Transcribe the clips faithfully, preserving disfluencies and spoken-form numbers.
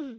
No. No, no. No.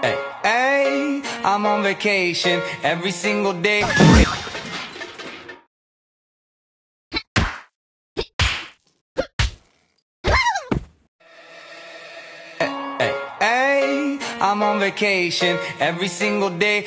Hey, hey, I'm on vacation every single day. I'm on vacation every single day.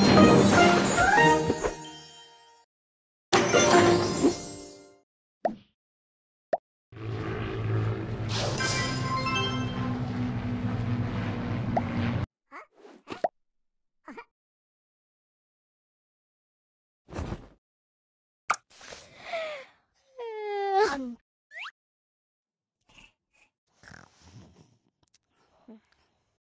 Thank you.